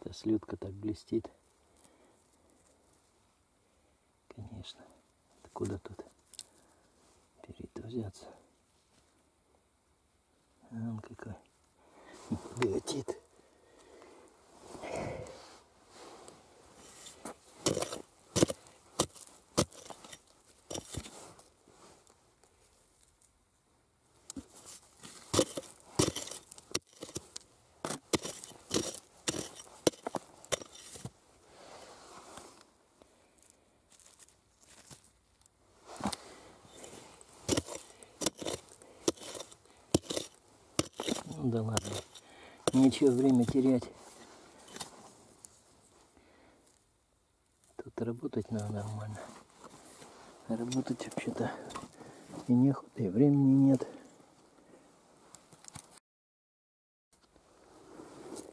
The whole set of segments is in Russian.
эта слюдка так блестит. Конечно. Куда тут перед-то взяться? Он какой летит. Да ладно, нечего время терять. Тут работать надо нормально. Работать вообще-то и неохота, и времени нет.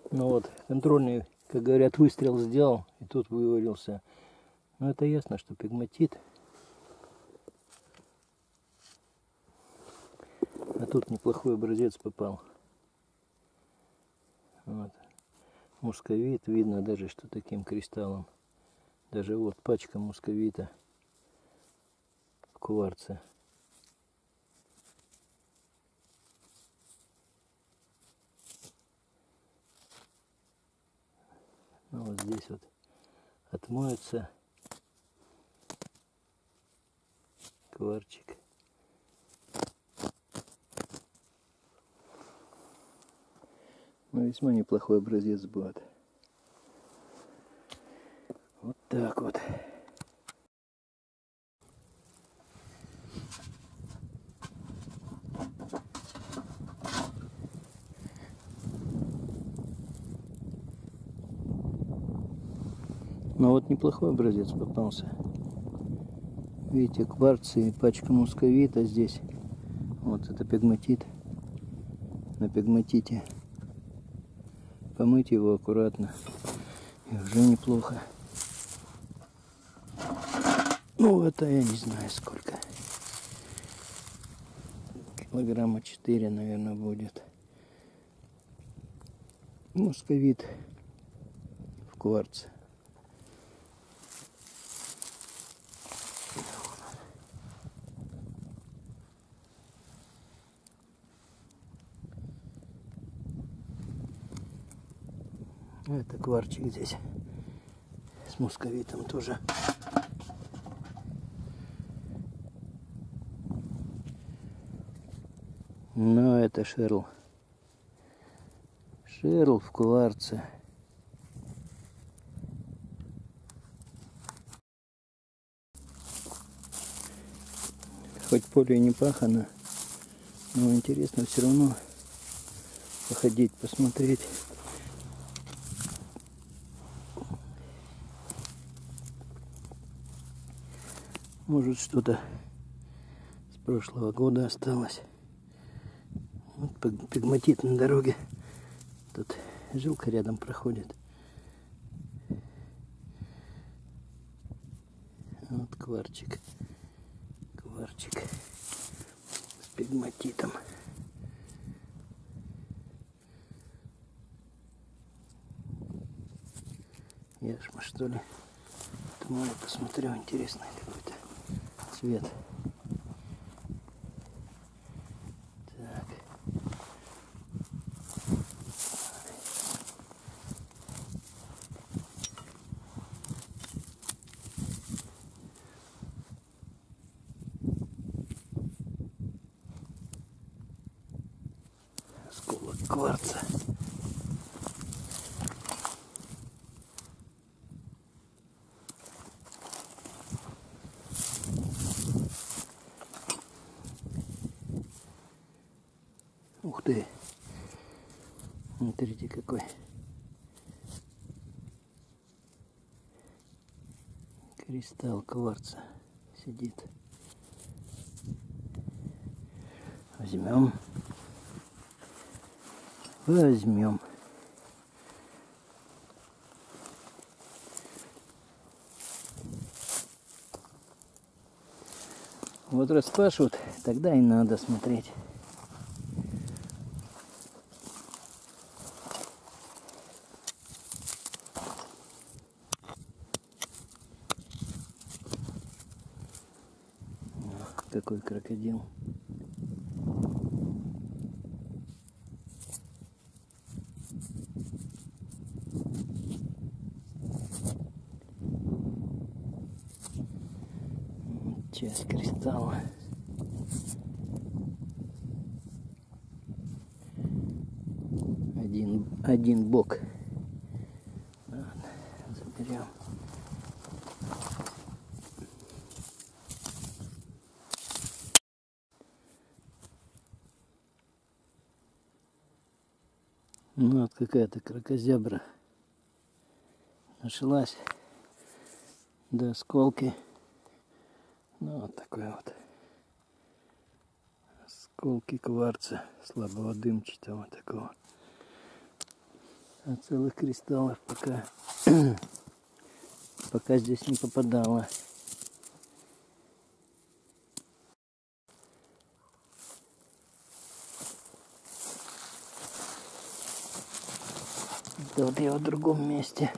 Ну вот, контрольный, как говорят, выстрел сделал, и тут вывалился. Ну это ясно, что пегматит. А тут неплохой образец попал. Вот. Мусковит, видно даже, что таким кристаллом. Даже вот пачка мусковита в кварце. Ну, вот здесь вот отмоется кварчик. Но весьма неплохой образец будет. Вот так вот. Ну вот неплохой образец попался. Видите, кварцы и пачка мусковита здесь. Вот это пегматит. На пегматите. Помыть его аккуратно, и уже неплохо. Ну, это я не знаю сколько. Килограмма 4, наверное, будет. Мусковит в кварце. Это кварчик здесь с мусковитом тоже. Но это шерл. Шерл в кварце. Хоть поле не пахано, но интересно все равно походить, посмотреть. Может, что-то с прошлого года осталось. Вот пегматит на дороге. Тут жилка рядом проходит. Вот кварчик. Кварчик с пегматитом. Яшма, что ли? Думаю, посмотрю, интересный какой-то цвет. Так. Осколок кварца. Ух ты! Смотрите какой! Кристалл кварца сидит. Возьмем. Возьмем. Вот распашут, тогда и надо смотреть. такой крокодил. Часть кристалла. Один бок. Ладно, заберем. Ну вот какая-то крокозябра нашлась до осколки. Ну вот такой вот осколки кварца слабого дымчатого такого. А целых кристаллов пока здесь не попадало. Это вот я в другом месте.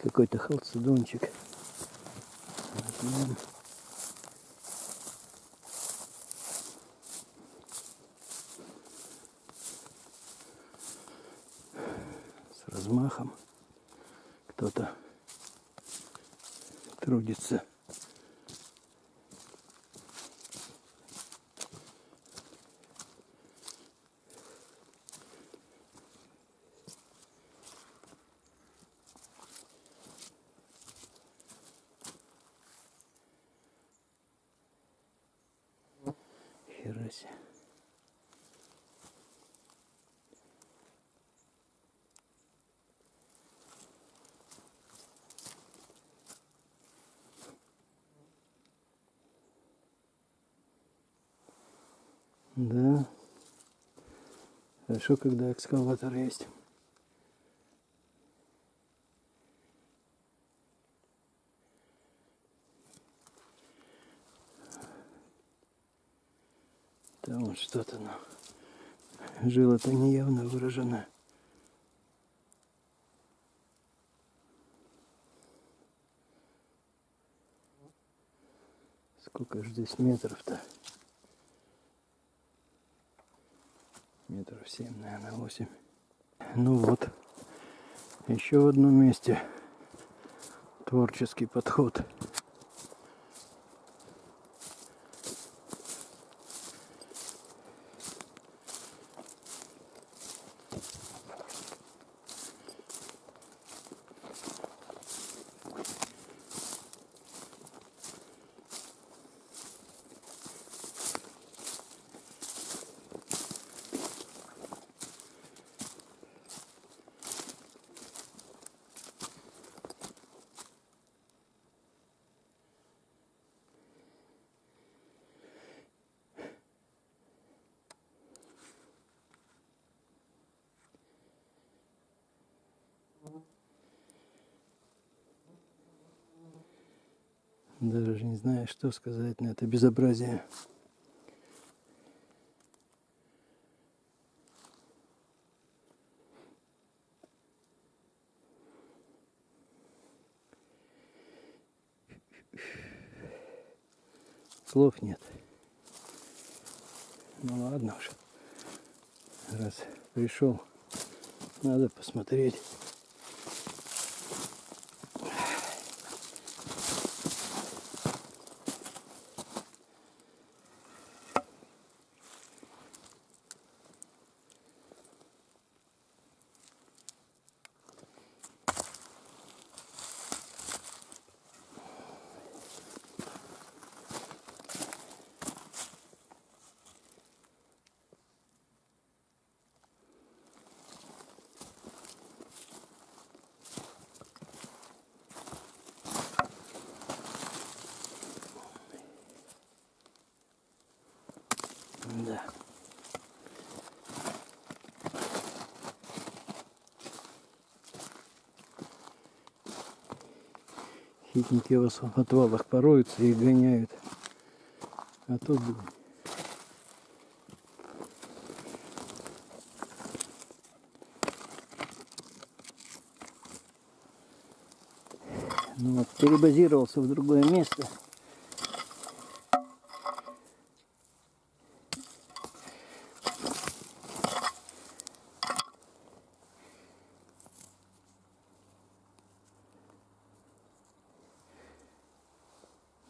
Какой-то халцедончик. Размахом кто-то трудится. Хераси. Да, хорошо, когда экскаватор есть. Там вот что-то, но жила-то неявно выражена. Сколько же здесь метров-то? Метров 7, наверное, 8. Ну вот, еще в одном месте творческий подход. Даже не знаю, что сказать на это безобразие. Слов нет. Ну ладно уж. Раз пришел, надо посмотреть. Да. Хитники у вас в отвалах пороются и гоняют. А тут... Ну, вот, перебазировался в другое место.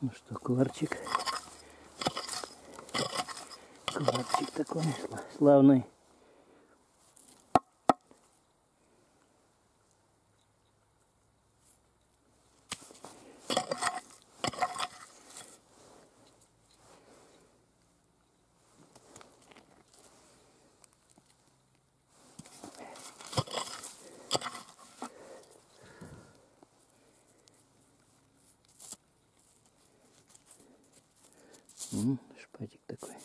Ну что, кварчик. Кварчик такой славный. Шпатик такой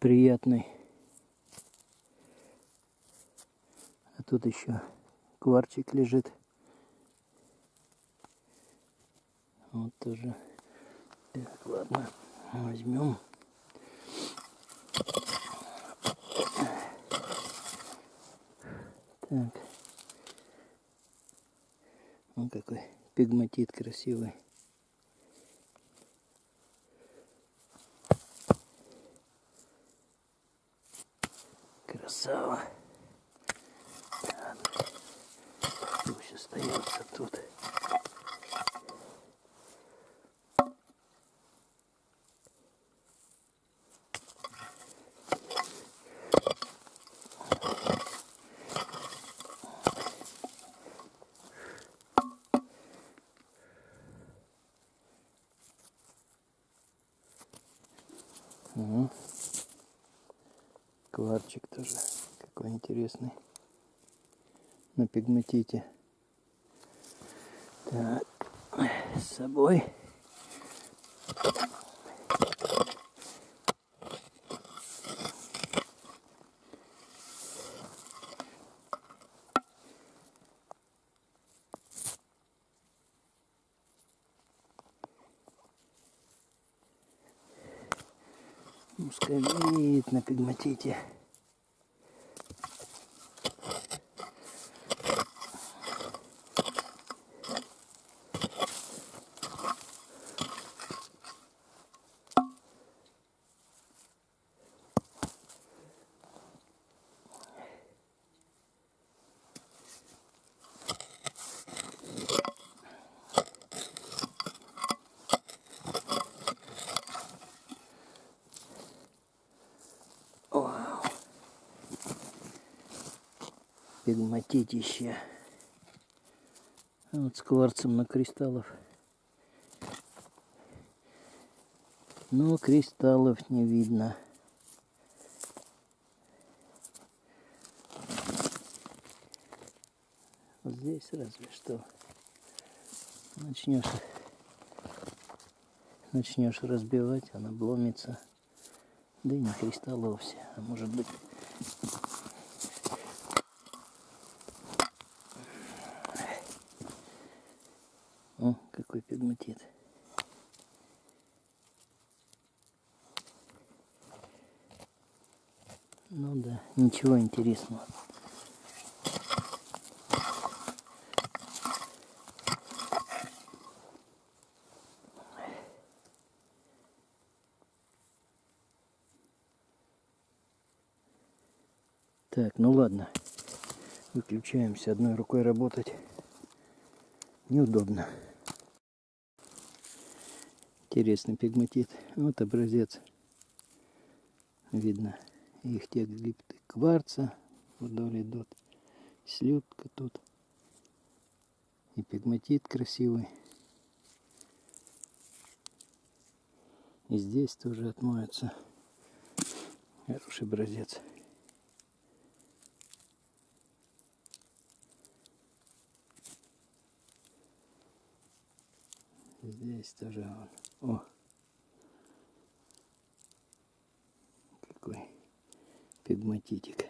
приятный. А тут еще кварчик лежит. Вот тоже. Так, ладно, возьмем. Так. Вот какой пегматит красивый. Красава. Пусть остается тут. Угу. Кварчик тоже какой интересный на пегматите. Так, с собой. Мусковит на пегматите. Пегматитище. Вот с кварцем на кристаллов. Но кристаллов не видно. Вот здесь разве что начнешь разбивать, она обломится. Да и не кристаллы вовсе, а может быть. О, какой пегматит. Ну да, ничего интересного. Так, ну ладно. Выключаемся, одной рукой работать неудобно. Интересный пегматит. Вот образец. Видно. Их текст глипты кварца. Вдоль идут. Слюдка тут. И пегматит красивый. И здесь тоже отмоется. Хороший образец. Здесь тоже он. О! Какой пегматитик.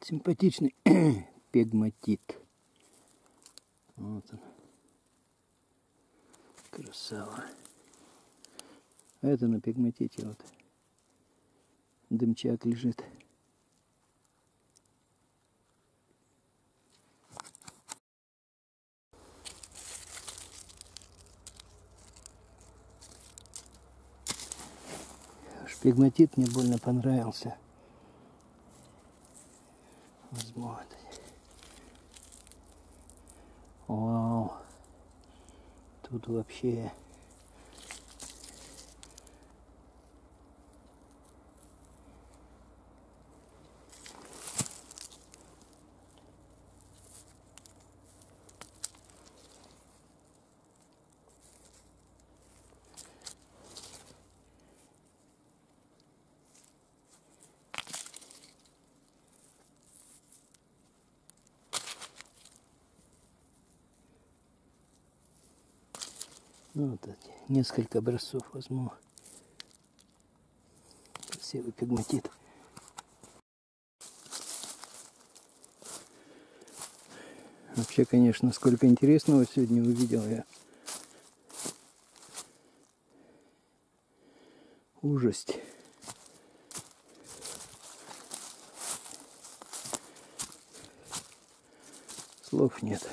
Симпатичный пегматит. Вот он. Красава. А это на пегматите вот. Дымчак лежит. Пегматит мне больно понравился. Вот. Вау. Тут вообще вот эти, несколько образцов возьму. Красивый пегматит. Вообще, конечно, сколько интересного сегодня увидел я. Ужасть. Слов нет.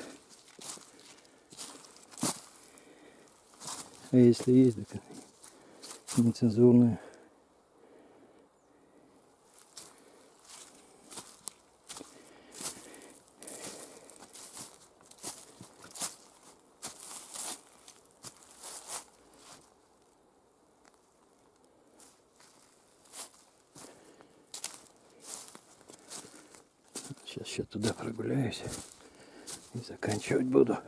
А если есть, так нецензурные. Сейчас еще туда прогуляюсь и заканчивать буду.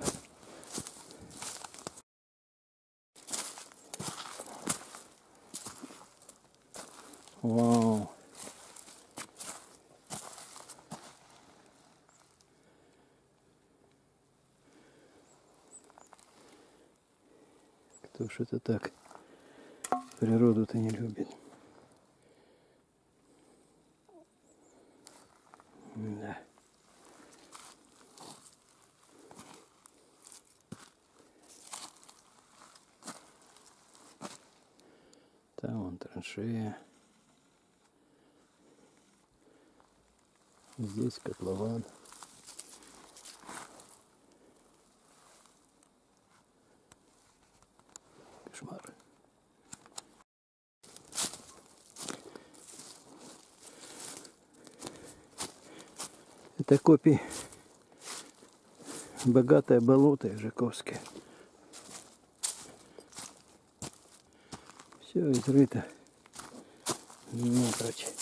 Вау! Кто ж это так природу-то не любит? Да. Там вон траншея. Здесь котлован. Кошмар. Это копия богатое болото Южаковское. Все изрыто. Не прочь.